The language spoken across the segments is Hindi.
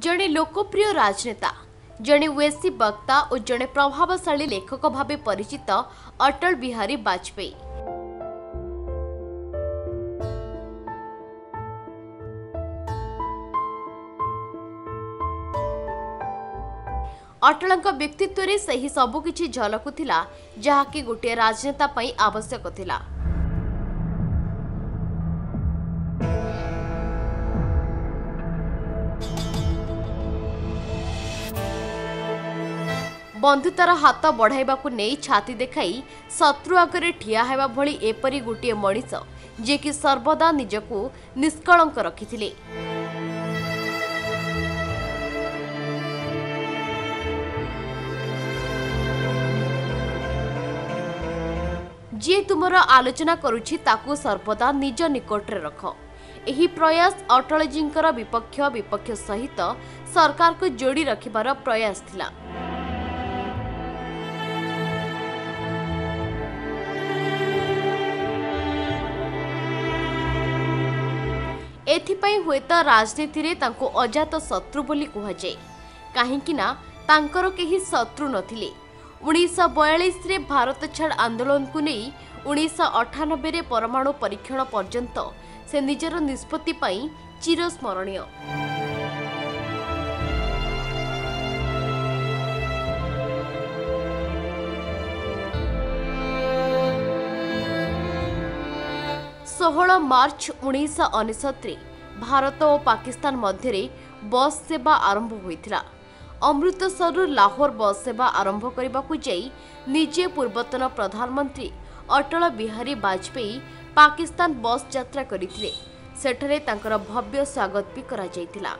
जड़े लोकप्रिय राजनेता, जड़े ओएसी वक्ता और जड़े प्रभावशाली लेखक भावे परिचित अटल बिहारी बाजपेयी अटलंक व्यक्तित्व रे सही सबुकिछि झलकुथिला जहाकी गोटे राजनेता पई आवश्यक थिला। बंधुतार हाथ बढ़ाइबाकु नहीं छाती देखाई शत्रु आगे ठिया हेबा भली एपरी गोटे मनीष जे कि सर्वदा निजकु निष्कलंक रखिथिले। जे तुमर आलोचना करुछि ताकु सर्वदा निज निकटरे रख। एही प्रयास अटल जींकर विपक्ष विपक्ष सहित सरकार को जोड़ी रखिबार प्रयास थिला। एथिपाई हुएता राजनीति रे तांको अजात शत्रु बोली कहुए कहीं तांकर केही शत्रु नथिले। 1942 रे भारत छाड़ आंदोलन को नहीं 1998 रे परमाणु परीक्षण पर्यंत से निजर निष्पत्ति पाई चिरस्मरणीय। मार्च 1969 भारत और पाकिस्तान मध्य बस सेवा आरंभ होता। अमृतसर लाहोर बस सेवा आरंभ करने निजे पूर्वतन प्रधानमंत्री अटल बिहारी बाजपेयी पाकिस्तान बस यात्रा करथिले। भव्य स्वागत भी करा जायतिला।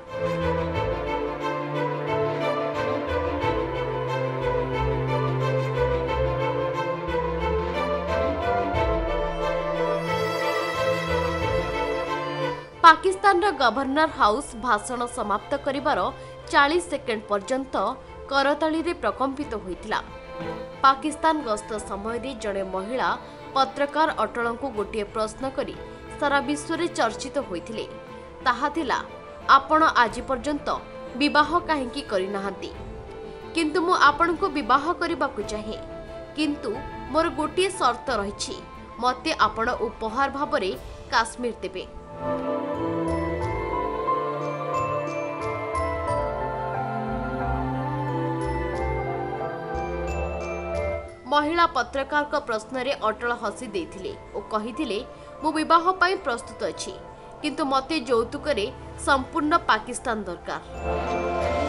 पाकिस्तान गवर्नर हाउस भाषण समाप्त करिबार 40 सेकेंड पर्यंत करताली रे प्रकंपित होइतिला। पाकिस्तान गस्त समय रे जने महिला पत्रकार अटल को गोटे प्रश्न करी सारा विश्व रे चर्चित होइतिले। ताहा थिला, आपण आज पर्यंत विवाह काहेकि करि नाहंती, किंतु मु आपण को विवाह करबाकु चाहे, किंतु मोर गोटे शर्त रहिछि, मते आपण उपहार भाबरे काश्मीर देबे। महिला पत्रकार का प्रश्न रे अटल हसी देथिले और कहिथिले, मु विवाह पई प्रस्तुत अछि, किंतु मते जौतुक रे संपूर्ण पाकिस्तान दरकार।